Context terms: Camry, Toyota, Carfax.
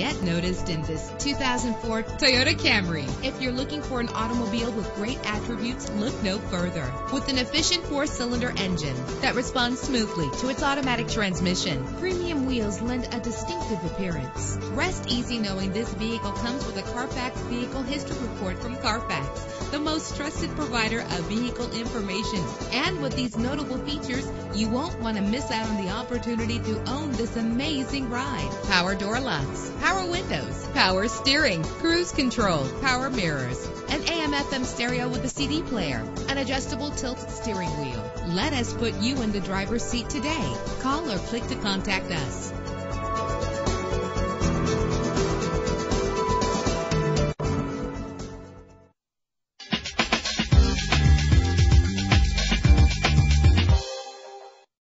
get noticed in this 2004 Toyota Camry. If you're looking for an automobile with great attributes, look no further. With an efficient four-cylinder engine that responds smoothly to its automatic transmission, premium wheels lend a distinctive appearance. Rest easy knowing this vehicle comes with a Carfax Vehicle History Report from Carfax, the most trusted provider of vehicle information. And with these notable features, you won't want to miss out on the opportunity to own this amazing ride. Power door locks, power windows, power steering, cruise control, power mirrors, an AM/FM stereo with a CD player, an adjustable tilt steering wheel. Let us put you in the driver's seat today. Call or click to contact us.